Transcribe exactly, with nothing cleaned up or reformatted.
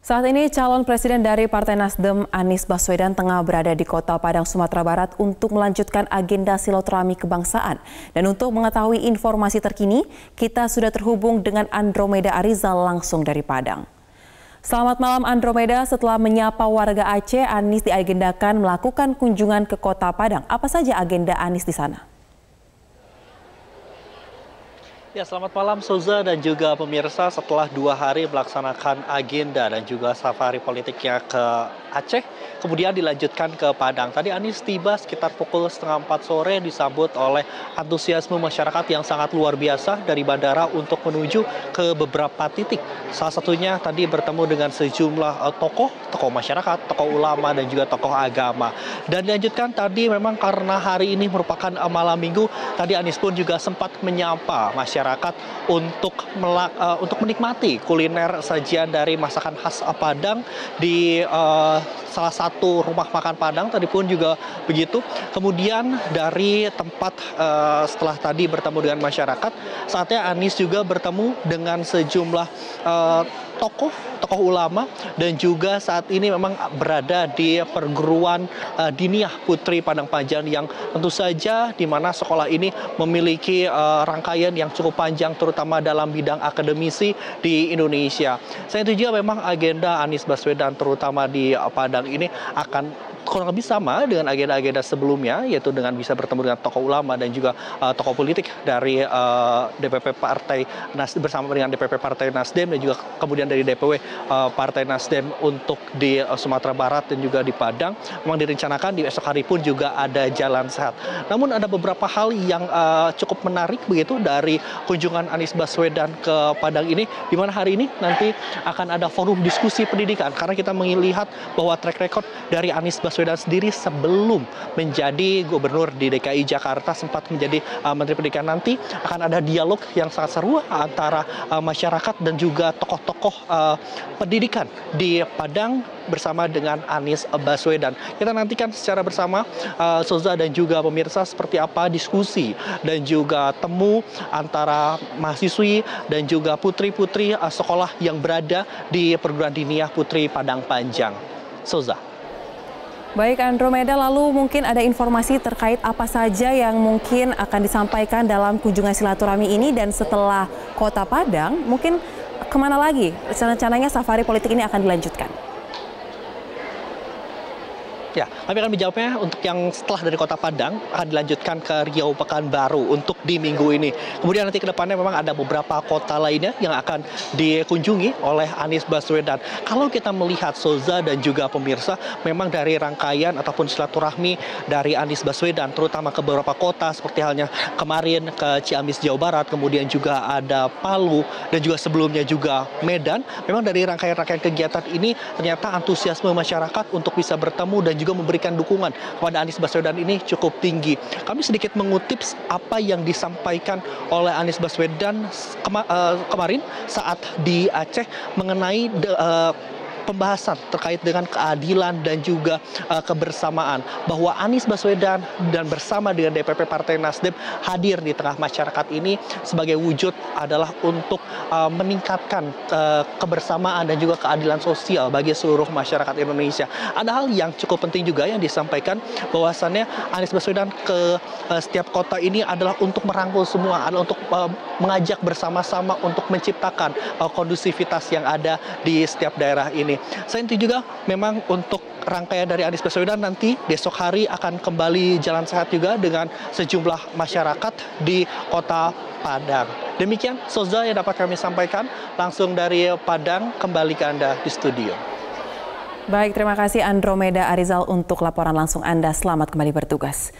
Saat ini calon presiden dari Partai Nasdem Anies Baswedan tengah berada di kota Padang, Sumatera Barat untuk melanjutkan agenda silaturahmi kebangsaan. Dan untuk mengetahui informasi terkini, kita sudah terhubung dengan Andromeda Arizal langsung dari Padang. Selamat malam Andromeda, setelah menyapa warga Aceh, Anies diagendakan melakukan kunjungan ke kota Padang. Apa saja agenda Anies di sana? Ya, selamat malam Suza dan juga pemirsa. Setelah dua hari melaksanakan agenda dan juga safari politiknya ke Aceh, kemudian dilanjutkan ke Padang. Tadi Anies tiba sekitar pukul setengah empat sore, disambut oleh antusiasme masyarakat yang sangat luar biasa dari bandara untuk menuju ke beberapa titik. Salah satunya tadi bertemu dengan sejumlah tokoh, tokoh masyarakat, tokoh ulama dan juga tokoh agama. Dan dilanjutkan tadi memang karena hari ini merupakan malam minggu, tadi Anies pun juga sempat menyapa masyarakat masyarakat untuk melak, uh, untuk menikmati kuliner sajian dari masakan khas Padang di uh, salah satu rumah makan Padang tadi pun juga begitu. Kemudian dari tempat uh, setelah tadi bertemu dengan masyarakat, saatnya Anies juga bertemu dengan sejumlah uh, tokoh, tokoh ulama dan juga saat ini memang berada di perguruan uh, Diniyyah Puteri Padang Panjang yang tentu saja di mana sekolah ini memiliki uh, rangkaian yang cukup panjang terutama dalam bidang akademisi di Indonesia. Saya juga memang agenda Anies Baswedan terutama di Padang ini akan kurang lebih sama dengan agenda-agenda sebelumnya, yaitu dengan bisa bertemu dengan tokoh ulama dan juga uh, tokoh politik dari uh, D P P Partai Nasdem bersama dengan D P P Partai Nasdem dan juga kemudian dari D P W uh, Partai Nasdem untuk di uh, Sumatera Barat dan juga di Padang. Memang direncanakan di esok hari pun juga ada jalan sehat. Namun ada beberapa hal yang uh, cukup menarik begitu dari kunjungan Anies Baswedan ke Padang ini, di mana hari ini nanti akan ada forum diskusi pendidikan karena kita melihat bahwa track record dari Anies Baswedan sendiri sebelum menjadi gubernur di D K I Jakarta sempat menjadi uh, Menteri Pendidikan. Nanti akan ada dialog yang sangat seru antara uh, masyarakat dan juga tokoh-tokoh uh, pendidikan di Padang bersama dengan Anies Baswedan. Kita nantikan secara bersama uh, Suza dan juga pemirsa seperti apa diskusi dan juga temu antara mahasiswi dan juga putri-putri uh, sekolah yang berada di perguruan Diniyyah Puteri Padang Panjang. Suza. Baik Andromeda, lalu mungkin ada informasi terkait apa saja yang mungkin akan disampaikan dalam kunjungan silaturahmi ini, dan setelah kota Padang mungkin kemana lagi rencananya safari politik ini akan dilanjutkan? Ya, kami akan menjawabnya untuk yang setelah dari kota Padang akan dilanjutkan ke Riau Pekanbaru untuk di minggu ini. Kemudian nanti ke depannya memang ada beberapa kota lainnya yang akan dikunjungi oleh Anies Baswedan. Kalau kita melihat Soza dan juga pemirsa, memang dari rangkaian ataupun silaturahmi dari Anies Baswedan, terutama ke beberapa kota seperti halnya kemarin ke Ciamis Jawa Barat, kemudian juga ada Palu dan juga sebelumnya juga Medan. Memang dari rangkaian-rangkaian kegiatan ini ternyata antusiasme masyarakat untuk bisa bertemu dan juga memberikan dukungan kepada Anies Baswedan ini cukup tinggi. Kami sedikit mengutip apa yang disampaikan oleh Anies Baswedan kema uh, kemarin saat di Aceh mengenai de uh, pembahasan terkait dengan keadilan dan juga uh, kebersamaan, bahwa Anies Baswedan dan bersama dengan D P P Partai Nasdem hadir di tengah masyarakat ini sebagai wujud adalah untuk uh, meningkatkan uh, kebersamaan dan juga keadilan sosial bagi seluruh masyarakat Indonesia. Ada hal yang cukup penting juga yang disampaikan bahwasannya Anies Baswedan ke uh, setiap kota ini adalah untuk merangkul semua, adalah untuk uh, mengajak bersama-sama untuk menciptakan uh, kondusivitas yang ada di setiap daerah ini. Selain itu juga memang untuk rangkaian dari Anies Baswedan nanti besok hari akan kembali jalan sehat juga dengan sejumlah masyarakat di kota Padang. Demikian Soza yang dapat kami sampaikan langsung dari Padang, kembali ke Anda di studio. Baik, terima kasih Andromeda Arizal untuk laporan langsung Anda. Selamat kembali bertugas.